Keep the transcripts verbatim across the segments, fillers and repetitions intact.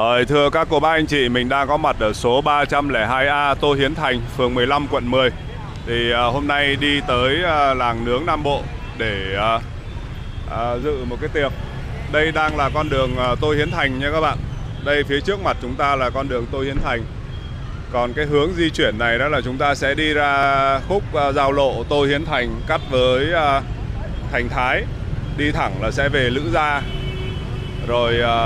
Ờ, thưa các cô bác anh chị, mình đang có mặt ở số ba không hai A Tô Hiến Thành, phường mười lăm, quận mười. Thì à, hôm nay đi tới à, làng nướng Nam Bộ để à, à, dự một cái tiệc. Đây đang là con đường à, Tô Hiến Thành nha các bạn. Đây phía trước mặt chúng ta là con đường Tô Hiến Thành. Còn cái hướng di chuyển này đó là chúng ta sẽ đi ra khúc à, giao lộ Tô Hiến Thành cắt với à, Thành Thái. Đi thẳng là sẽ về Lữ Gia. Rồi... À,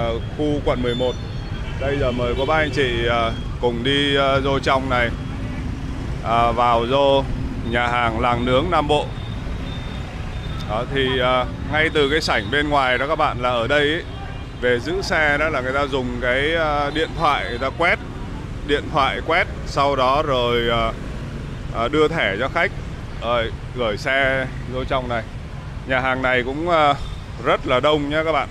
À, khu quận mười một. Đây giờ mời cô bác anh chị à, cùng đi à, vô trong này à, vào vô nhà hàng làng nướng Nam Bộ. Đó, thì à, ngay từ cái sảnh bên ngoài đó các bạn, là ở đây ý, về giữ xe đó là người ta dùng cái à, điện thoại, người ta quét điện thoại quét sau đó rồi à, à, đưa thẻ cho khách rồi gửi xe vô trong này. Nhà hàng này cũng à, rất là đông nhé các bạn.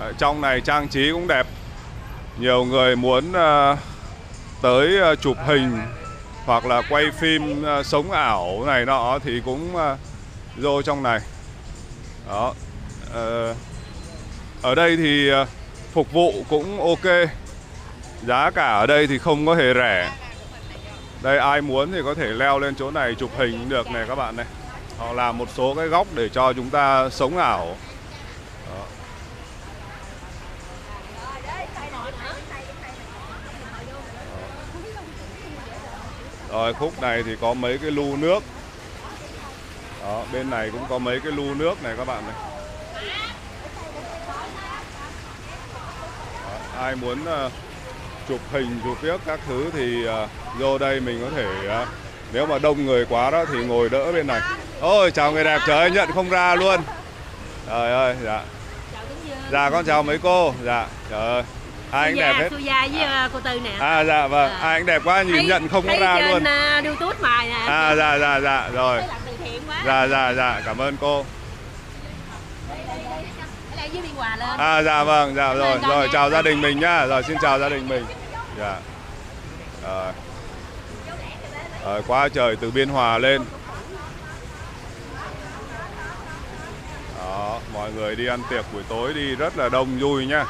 Ở trong này trang trí cũng đẹp. Nhiều người muốn uh, tới uh, chụp hình hoặc là quay phim uh, sống ảo này nọ thì cũng uh, vô trong này. Đó. Uh, ở đây thì uh, phục vụ cũng ok. Giá cả ở đây thì không có hề rẻ. Đây, ai muốn thì có thể leo lên chỗ này chụp hình cũng được này các bạn này. Họ làm một số cái góc để cho chúng ta sống ảo. Đó. Rồi khúc này thì có mấy cái lu nước. Đó, bên này cũng có mấy cái lu nước này các bạn này. Đó, ai muốn uh, chụp hình, chụp viết các thứ thì uh, vô đây mình có thể uh, nếu mà đông người quá đó thì ngồi đỡ bên này. Ôi chào người đẹp, trời ơi nhận không ra luôn. Trời ơi, dạ. Dạ con chào mấy cô. Dạ, trời ơi. Ai cũng đẹp hết. Gia với à. Cô Tư nè. À dạ vâng, à. Ai cũng đẹp quá, nhìn thấy, nhận không có ra trên, luôn. Trên uh, YouTube mà nè. À dạ dạ dạ rồi. Dạ dạ dạ, cảm ơn cô. Đây với Biên Hòa lên. À dạ vâng, dạ rồi, rồi, rồi chào gia đình mình nhá. Rồi xin chào gia đình mình. Dạ. Rồi. Rồi quá trời, từ Biên Hòa lên. Đó, mọi người đi ăn tiệc buổi tối đi rất là đông vui nhá.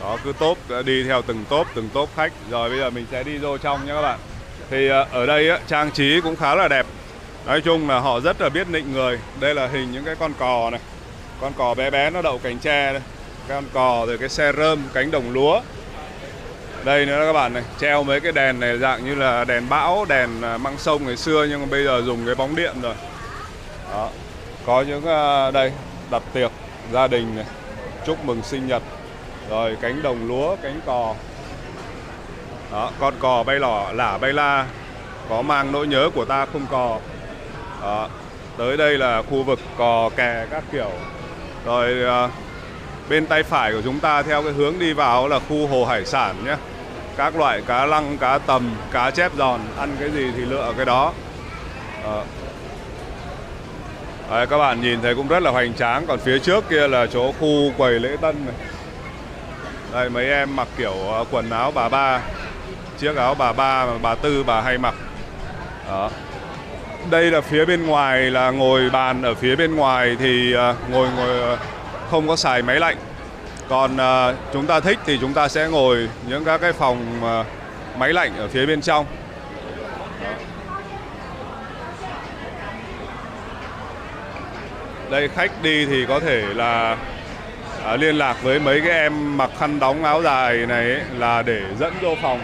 Đó, cứ tốp đi theo từng tốp từng tốp khách. Rồi bây giờ mình sẽ đi vô trong nha các bạn. Thì ở đây á, trang trí cũng khá là đẹp. Nói chung là họ rất là biết nịnh người. Đây là hình những cái con cò này. Con cò bé bé nó đậu cành tre đây. Con cò rồi cái xe rơm, cánh đồng lúa. Đây nữa các bạn này. Treo mấy cái đèn này dạng như là đèn bão, đèn măng sông ngày xưa. Nhưng mà bây giờ dùng cái bóng điện rồi. Đó. Có những đây đặt tiệc gia đình này, chúc mừng sinh nhật. Rồi cánh đồng lúa, cánh cò. Đó, con cò bay lỏ, lả bay la. Có mang nỗi nhớ của ta không cò. Đó, tới đây là khu vực cò kè các kiểu. Rồi uh, bên tay phải của chúng ta theo cái hướng đi vào là khu hồ hải sản nhé. Các loại cá lăng, cá tầm, cá chép giòn. Ăn cái gì thì lựa cái đó. Đó. Đấy, các bạn nhìn thấy cũng rất là hoành tráng. Còn phía trước kia là chỗ khu quầy lễ tân này. Đây mấy em mặc kiểu quần áo bà ba, chiếc áo bà ba mà bà Tư bà hay mặc. Đó. Đây là phía bên ngoài, là ngồi bàn ở phía bên ngoài thì ngồi ngồi không có xài máy lạnh. Còn chúng ta thích thì chúng ta sẽ ngồi những các cái phòng máy lạnh ở phía bên trong. Đây khách đi thì có thể là À, liên lạc với mấy cái em mặc khăn đóng áo dài này ấy, là để dẫn vô phòng.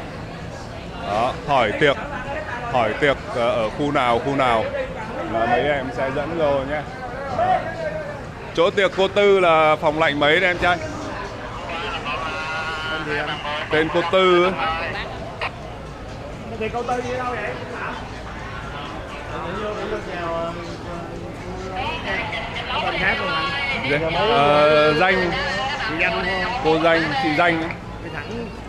Đó, hỏi tiệc hỏi tiệc ở khu nào khu nào là mấy em sẽ dẫn vô nhé. Chỗ tiệc cô Tư là phòng lạnh mấy đấy em trai? Tên cô Tư thì cô Tư gì đâu vậy? Ờ, danh cô danh chị danh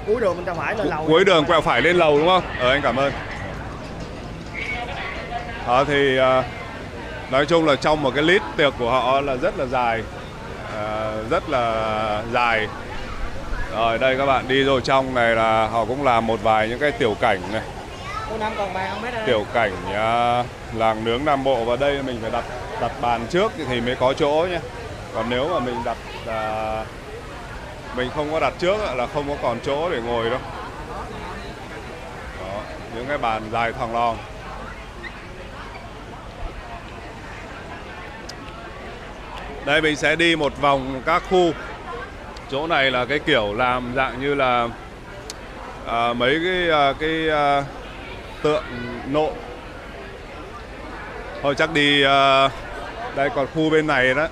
cuối đường bên phải lên lầu, cuối đường quẹo phải lên lầu đúng không? Ờ anh cảm ơn. Đó, thì nói chung là trong một cái list tiệc của họ là rất là dài, rất là dài Rồi đây các bạn đi rồi, trong này là họ cũng làm một vài những cái tiểu cảnh này. Tiểu cảnh uh, làng nướng Nam Bộ, và đây mình phải đặt đặt bàn trước thì mới có chỗ nhé. Còn nếu mà mình đặt uh, mình không có đặt trước là không có còn chỗ để ngồi đâu. Đó, những cái bàn dài thòng lọng. Đây mình sẽ đi một vòng các khu. Chỗ này là cái kiểu làm dạng như là à, mấy cái à, cái à, tượng nộ. Thôi chắc đi à, đây còn khu bên này đó.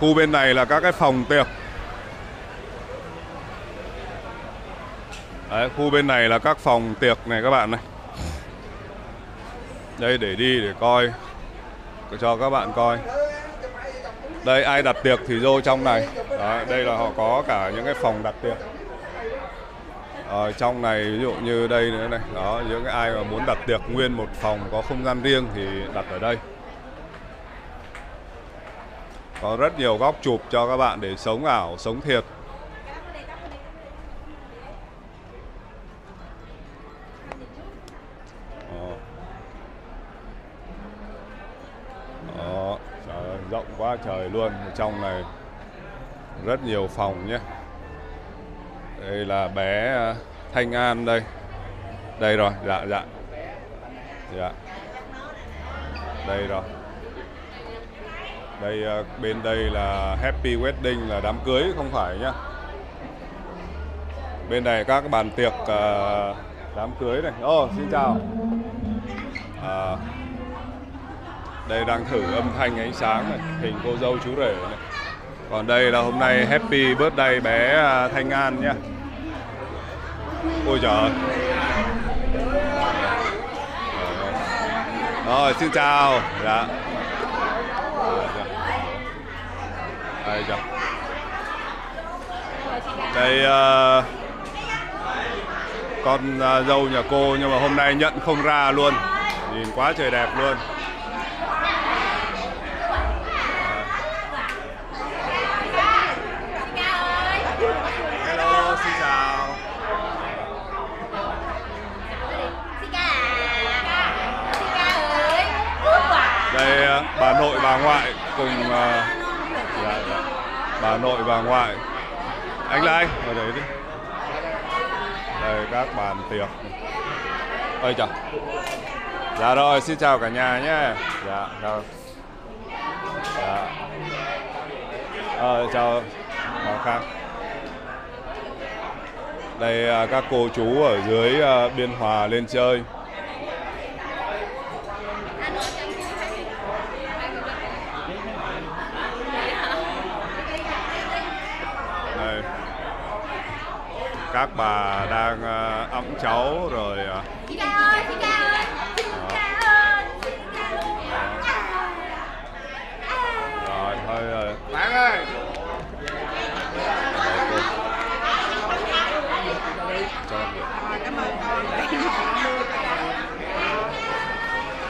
Khu bên này là các cái phòng tiệc. Đấy, khu bên này là các phòng tiệc này các bạn này. Đây để đi để coi cho các bạn coi. Đây ai đặt tiệc thì vô trong này. Đó, đây là họ có cả những cái phòng đặt tiệc. Ở trong này ví dụ như đây nữa này. Đó, những cái ai mà muốn đặt tiệc nguyên một phòng có không gian riêng thì đặt ở đây. Có rất nhiều góc chụp cho các bạn để sống ảo, sống thiệt. Rộng quá trời luôn, trong này rất nhiều phòng nhé. Đây là bé Thanh An đây. Đây rồi, dạ dạ. Dạ. Đây rồi. Đây bên đây là Happy Wedding là đám cưới không phải nhá. Bên này các bàn tiệc đám cưới này. Ô, oh, xin chào. À, đây đang thử âm thanh ánh sáng này, hình cô dâu chú rể này. Còn đây là hôm nay Happy Birthday bé Thanh An nhé. Ôi trời ơi. Rồi xin chào. Dạ. Đây, chào. Đây uh, con uh, dâu nhà cô nhưng mà hôm nay nhận không ra luôn. Nhìn quá trời đẹp luôn. Đây bà nội bà ngoại cùng uh, dạ, dạ. Bà nội bà ngoại anh là anh ở đấy đi. Đây các bàn tiệc. Ơi chào. Dạ rồi xin chào cả nhà nhé. Dạ chào. Dạ. Ờ, chào bà Khang. Đây uh, các cô chú ở dưới uh, Biên Hòa lên chơi. Các bà đang uh, ẵm cháu rồi. Chị Ca ơi, chị Ca ơi, chị Ca ơi, chị Ca luôn. Rồi thôi rồi. Bạn ơi.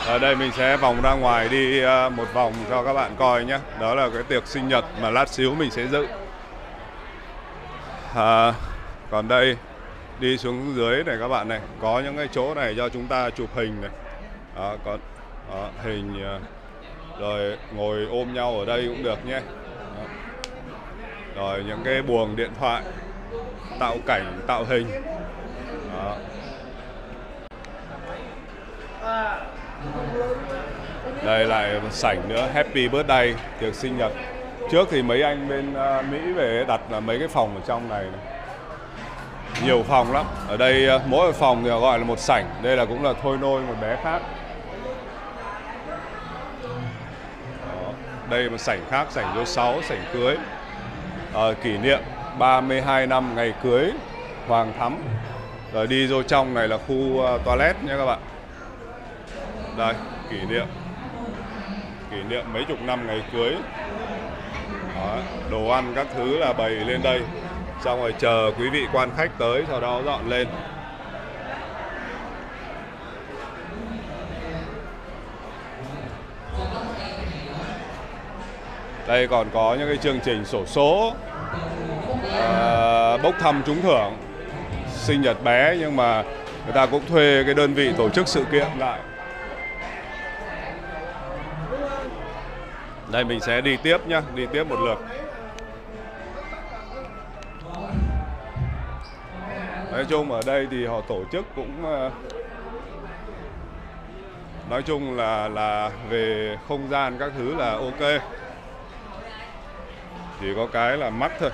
Ở đây mình sẽ vòng ra ngoài đi uh, một vòng cho các bạn coi nhé. Đó là cái tiệc sinh nhật mà lát xíu mình sẽ dự. Uh, Còn đây, đi xuống dưới này các bạn này, có những cái chỗ này cho chúng ta chụp hình này. Đó, có đó, hình rồi ngồi ôm nhau ở đây cũng được nhé. Đó. Rồi những cái buồng điện thoại, tạo cảnh, tạo hình. Đó. Đây lại một sảnh nữa, Happy Birthday, tiệc sinh nhật. Trước thì mấy anh bên Mỹ về đặt là mấy cái phòng ở trong này này. Nhiều phòng lắm. Ở đây mỗi phòng thì gọi là một sảnh. Đây là cũng là thôi nôi một bé khác. Đó. Đây một sảnh khác, sảnh số sáu, sảnh cưới. À, kỷ niệm ba mươi hai năm ngày cưới Hoàng Thắm. Rồi đi vô trong này là khu uh, toilet nha các bạn. Đây, kỷ niệm. Kỷ niệm mấy chục năm ngày cưới. Đó. Đồ ăn các thứ là bày lên đây. Xong rồi chờ quý vị quan khách tới, sau đó dọn lên. Đây còn có những cái chương trình xổ số, à, bốc thăm trúng thưởng sinh nhật bé, nhưng mà người ta cũng thuê cái đơn vị tổ chức sự kiện lại. Đây mình sẽ đi tiếp nhá, đi tiếp một lượt. Nói chung ở đây thì họ tổ chức cũng nói chung là là về không gian các thứ là ok. Chỉ có cái là mắc thôi.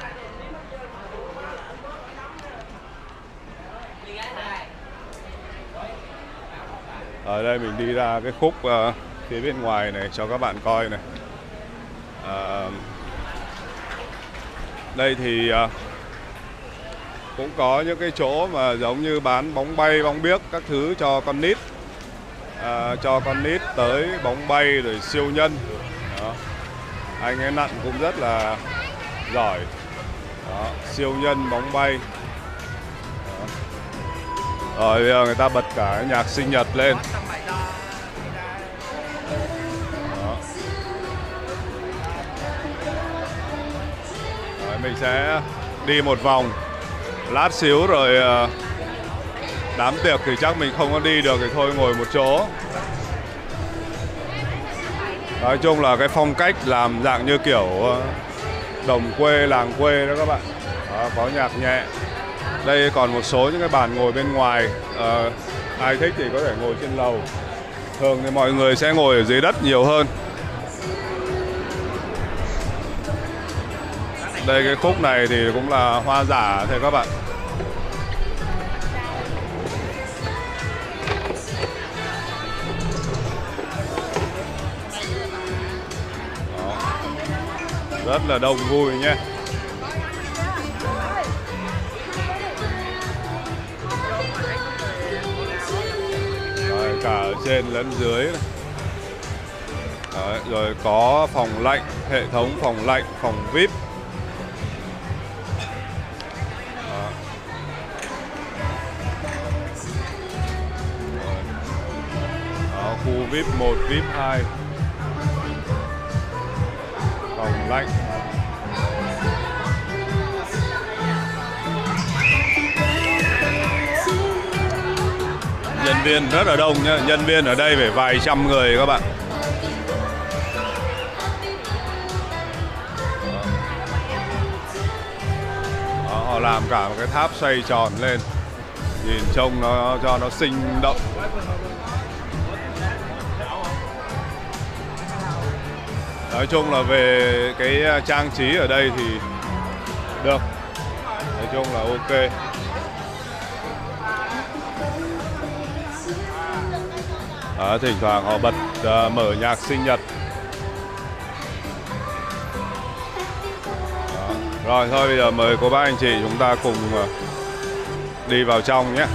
Ở đây mình đi ra cái khúc uh, phía bên ngoài này cho các bạn coi này. Uh, đây thì uh, cũng có những cái chỗ mà giống như bán bóng bay, bóng biếc các thứ cho con nít. Uh, cho con nít tới bóng bay rồi siêu nhân. Đó. Anh ấy nặn cũng rất là giỏi. Đó. Siêu nhân, bóng bay. Rồi bây giờ người ta bật cả nhạc sinh nhật lên. Đó. Rồi mình sẽ đi một vòng. Lát xíu rồi đám tiệc thì chắc mình không có đi được thì thôi ngồi một chỗ. Nói chung là cái phong cách làm dạng như kiểu đồng quê, làng quê đó các bạn. Đó, có nhạc nhẹ. Đây còn một số những cái bàn ngồi bên ngoài, à, ai thích thì có thể ngồi trên lầu. Thường thì mọi người sẽ ngồi ở dưới đất nhiều hơn. Đây cái khúc này thì cũng là hoa giả thôi các bạn. Đó. Rất là đông vui nhé. Cả ở trên lẫn dưới này. Đấy, rồi có phòng lạnh, hệ thống phòng lạnh, phòng vi ai pi. Đó. Đó, khu vi ai pi một, vi ai pi hai, phòng lạnh. Nhân viên rất là đông nhá, nhân viên ở đây phải vài trăm người các bạn. Đó, họ làm cả một cái tháp xoay tròn lên, nhìn trông nó cho nó sinh động. Nói chung là về cái trang trí ở đây thì được, nói chung là ok. Đó, thỉnh thoảng họ bật uh, mở nhạc sinh nhật. Đó. Rồi thôi bây giờ mời cô bác anh chị chúng ta cùng uh, đi vào trong nhé.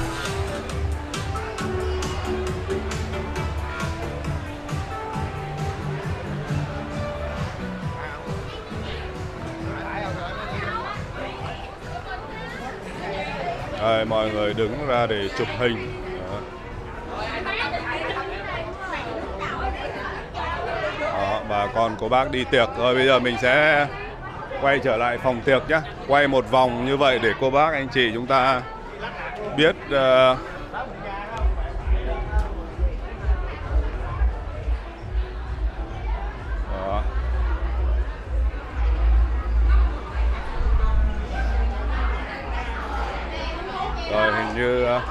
Đây, mọi người đứng ra để chụp hình. Và còn cô bác đi tiệc. Rồi bây giờ mình sẽ quay trở lại phòng tiệc nhé. Quay một vòng như vậy để cô bác anh chị chúng ta biết uh, đó. Rồi hình như uh,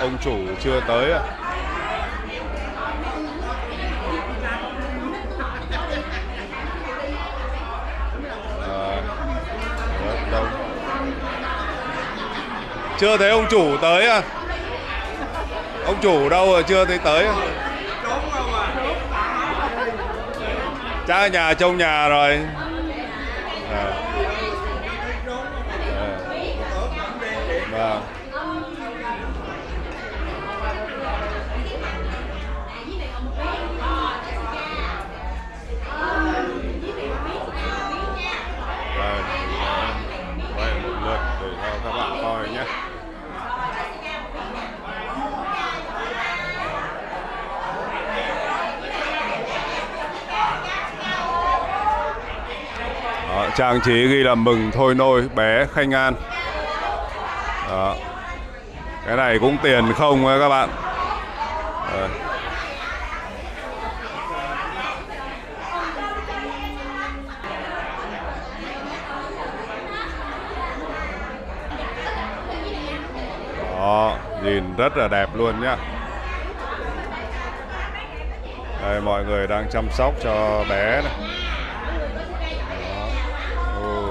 ông chủ chưa tới à. Chưa thấy ông chủ tới à? Ông chủ đâu rồi chưa thấy tới à? Chắc ở nhà trông nhà rồi à. À. À. trang trí ghi là mừng thôi nôi bé Khanh An. Đó. Cái này cũng tiền không các bạn. Đó. Đó, nhìn rất là đẹp luôn nhá. Đây, mọi người đang chăm sóc cho bé này. Đó. Ừ.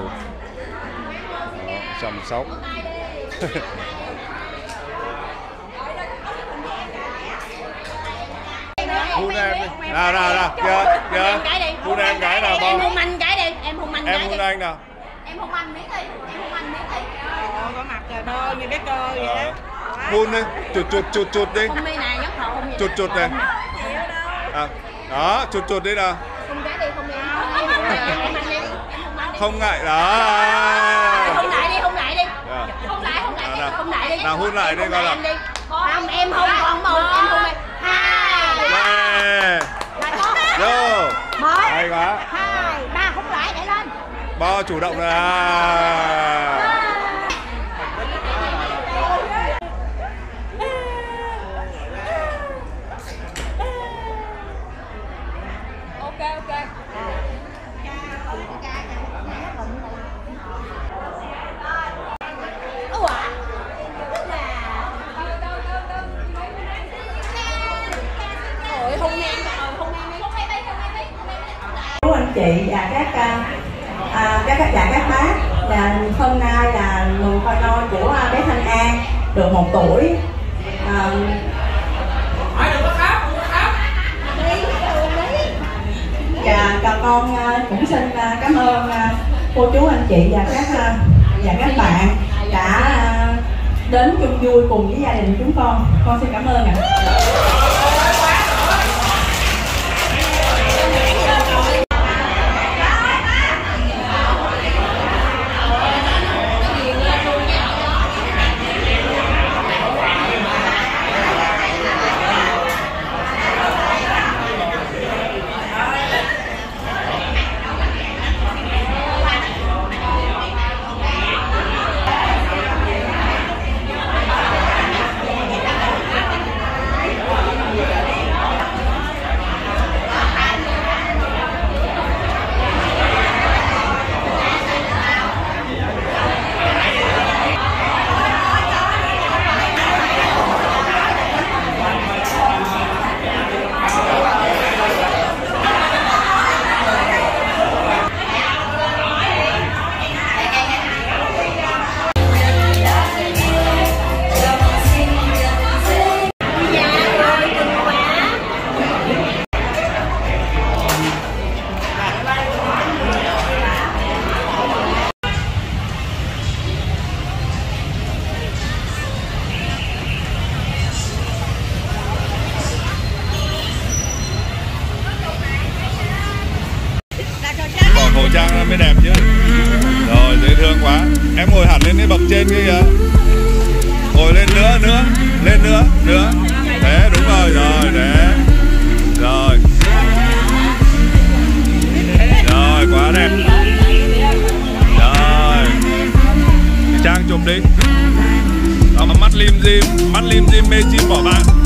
Đó, chăm sóc. Hôn em đi. Nào nào nào, kia kia. Hôn em gái nào con. Em hôn anh gái đi, em hôn anh gái. Em hôn anh nào. Em hôn anh miếng đi, em hôn anh miếng đi. Có mặt trời đô như cái cơ vậy đó. Hôn đi, chụt chụt chụt chụt đi. Chụt chụt này. À, đó, chụt chụt đi nào. Không gái đi, không đi. Không ngại đó. Hôn lại đi, hôn lại đi. Hôn lại, hôn lại đi, hôn lại đi. Nào hôn lại đi coi nào. Không, em hôn con mừng, em hôn mày. hai, ba. Vô. Hay quá. hai, ba, hôn lại để lên. Bo chủ động là. Chị và các à, các các các bác, là hôm nay là mừng thôi nôi của bé Thanh An được một tuổi. À, và các con cũng xin cảm ơn cô chú anh chị và các và các bạn đã đến chung vui cùng với gia đình chúng con. Con xin cảm ơn ạ. Trang mới đẹp chứ. Rồi dễ thương quá. Em ngồi hẳn lên cái bậc trên kia. Ngồi lên nữa nữa, lên nữa nữa. Thế đúng rồi rồi để. Rồi. Rồi quá đẹp. Rồi. Trang chụp đi. Đó, mắt lim dim, mắt lim dim mê chim bỏ bạn.